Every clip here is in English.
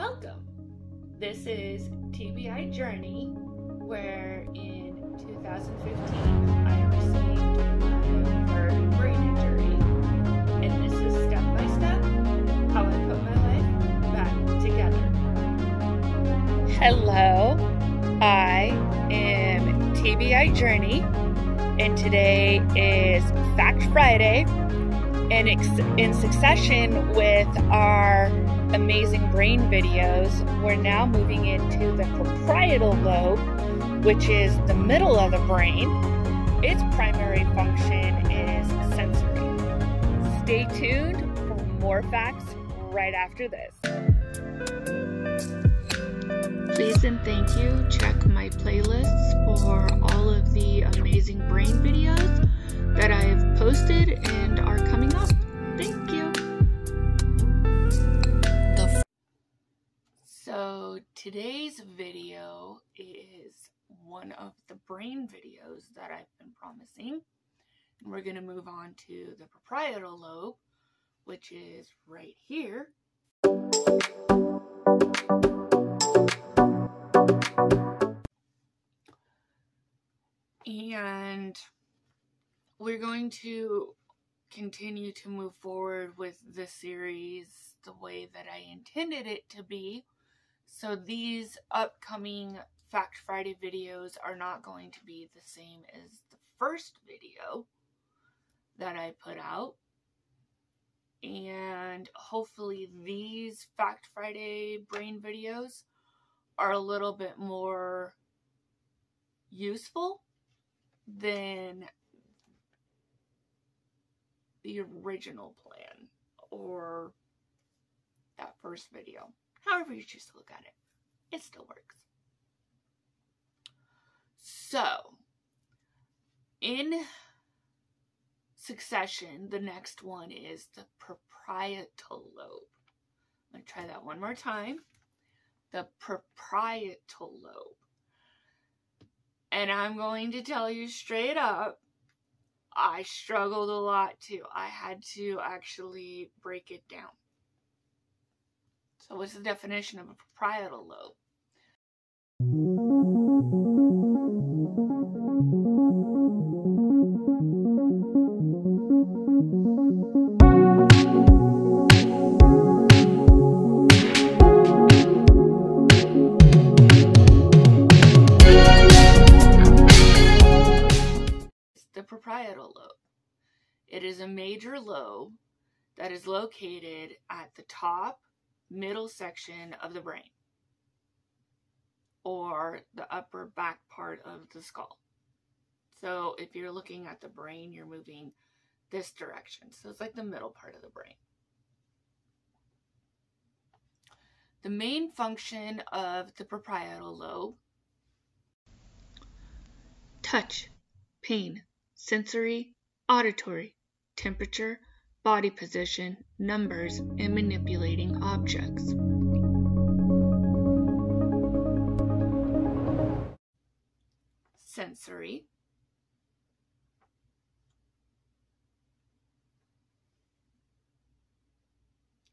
Welcome! This is TBI Journey, where in 2015 I received my third brain injury, and this is step by step how I put my life back together. Hello, I am TBI Journey, and today is Fact Friday, and in succession with our amazing brain videos, we're now moving into the parietal lobe, which is the middle of the brain. Its primary function is sensory. Stay tuned for more facts right after this. Please and thank you. Check my playlists for all of the amazing brain videos that I have posted and are coming up. Thank you. So today's video is one of the brain videos that I've been promising. And we're going to move on to the parietal lobe, which is right here. And we're going to continue to move forward with this series the way that I intended it to be. So these upcoming Fact Friday videos are not going to be the same as the first video that I put out. And hopefully these Fact Friday brain videos are a little bit more useful than the original plan, or that first video, however you choose to look at it. It still works. So, in succession, the next one is the parietal lobe. I'm going to try that one more time. The parietal lobe. And I'm going to tell you straight up, I struggled a lot too. I had to actually break it down. So what's the definition of a parietal lobe? It's the parietal lobe. It is a major lobe that is located at the top middle section of the brain, or the upper back part of the skull. So if you're looking at the brain, you're moving this direction. So it's like the middle part of the brain. The main function of the parietal lobe: touch, pain, sensory, auditory, temperature, body position, numbers, and manipulating objects. Sensory.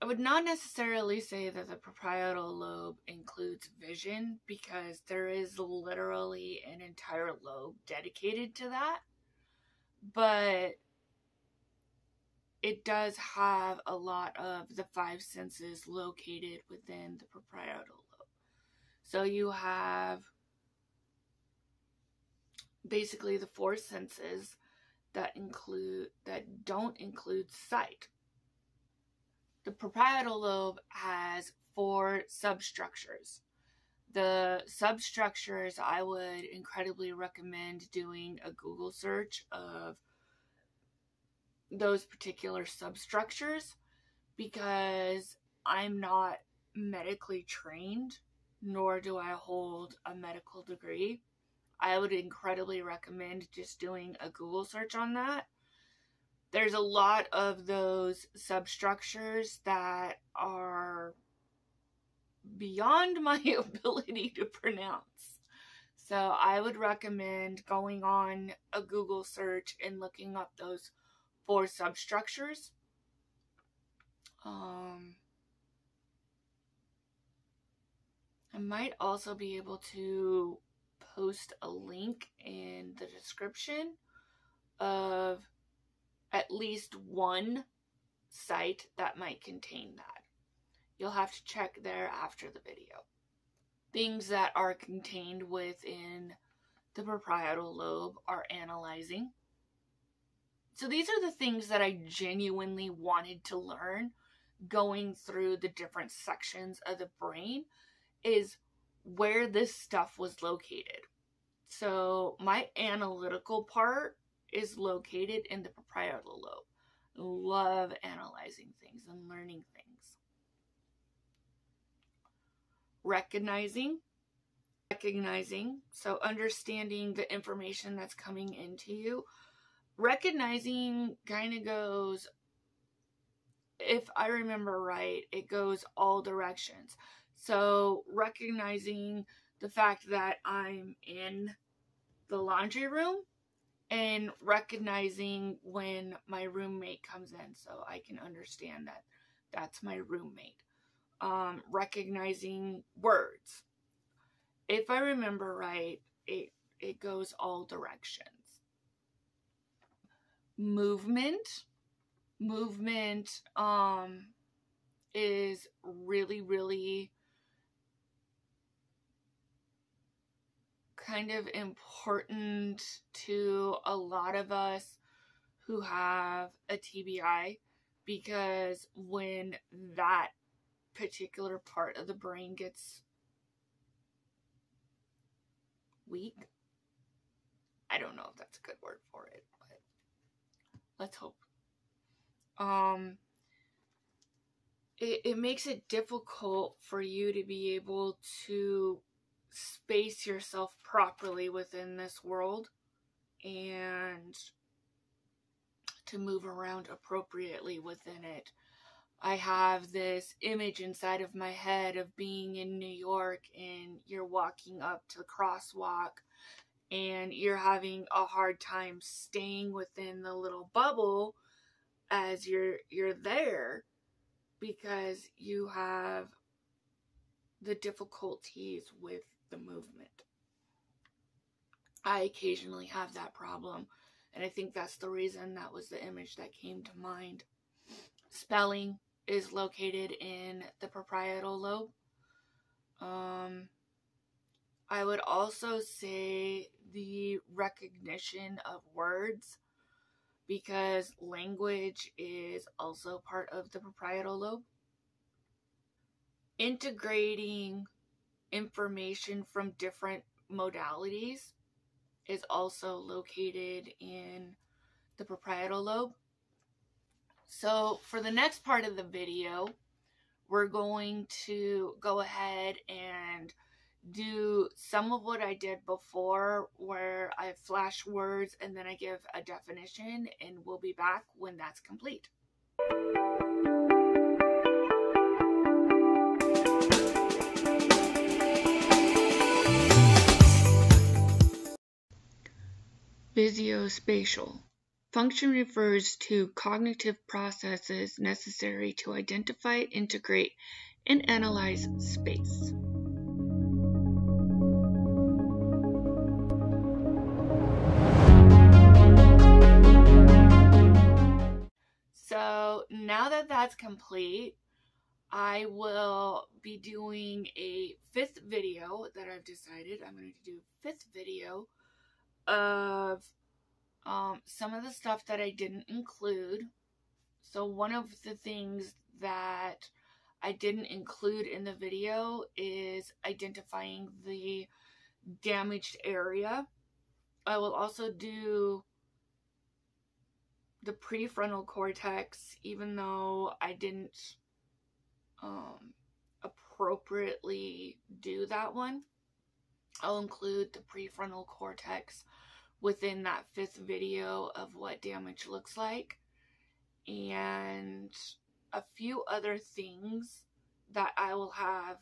I would not necessarily say that the parietal lobe includes vision, because there is literally an entire lobe dedicated to that, but it does have a lot of the five senses located within the parietal lobe. So you have basically the four senses that don't include sight. The parietal lobe has four substructures. The substructures, I would incredibly recommend doing a Google search of those particular substructures, because I'm not medically trained, nor do I hold a medical degree. I would incredibly recommend just doing a Google search on that. There's a lot of those substructures that are beyond my ability to pronounce. So I would recommend going on a Google search and looking up those four substructures. I might also be able to post a link in the description of at least one site that might contain that. You'll have to check there after the video. Things that are contained within the parietal lobe are analyzing. So these are the things that I genuinely wanted to learn going through the different sections of the brain, is where this stuff was located. So my analytical part is located in the parietal lobe. I love analyzing things and learning things. Recognizing, so understanding the information that's coming into you. Recognizing kind of goes, if I remember right, it goes all directions. So recognizing the fact that I'm in the laundry room, and recognizing when my roommate comes in, so I can understand that that's my roommate. Recognizing words. If I remember right, it goes all directions. Movement is really, really kind of important to a lot of us who have a TBI, because when that particular part of the brain gets weak, I don't know if that's a good word for it, but let's hope. It makes it difficult for you to be able to space yourself properly within this world and to move around appropriately within it. I have this image inside of my head of being in New York, and you're walking up to the crosswalk and you're having a hard time staying within the little bubble as you're there, because you have the difficulties with the movement. I occasionally have that problem, and I think that's the reason that was the image that came to mind. Spelling is located in the parietal lobe. I would also say the recognition of words, because language is also part of the parietal lobe. Integrating information from different modalities is also located in the parietal lobe. So for the next part of the video, we're going to go ahead and do some of what I did before, where I flash words and then I give a definition, and we'll be back when that's complete. Visuospatial. Function refers to cognitive processes necessary to identify, integrate, and analyze space. So now that that's complete, I will be doing a fifth video that I've decided. I'm going to do a fifth video of some of the stuff that I didn't include. So one of the things that I didn't include in the video is identifying the damaged area. I will also do the prefrontal cortex, even though I didn't appropriately do that one. I'll include the prefrontal cortex within that fifth video of what damage looks like, and a few other things that I will have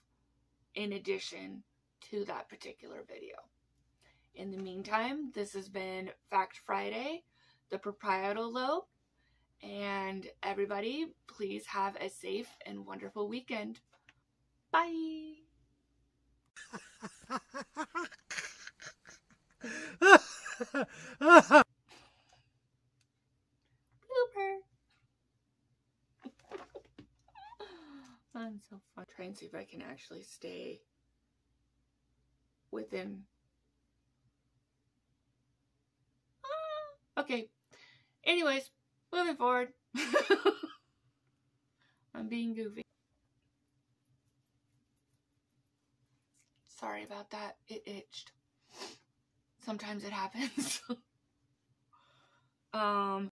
in addition to that particular video. In the meantime, this has been Fact Friday, the parietal lobe, and everybody, please have a safe and wonderful weekend. Bye! Blooper. I'm so fun. Try and see if I can actually stay within. Okay. Anyways, moving forward. I'm being goofy. Sorry about that. It itched. Sometimes it happens.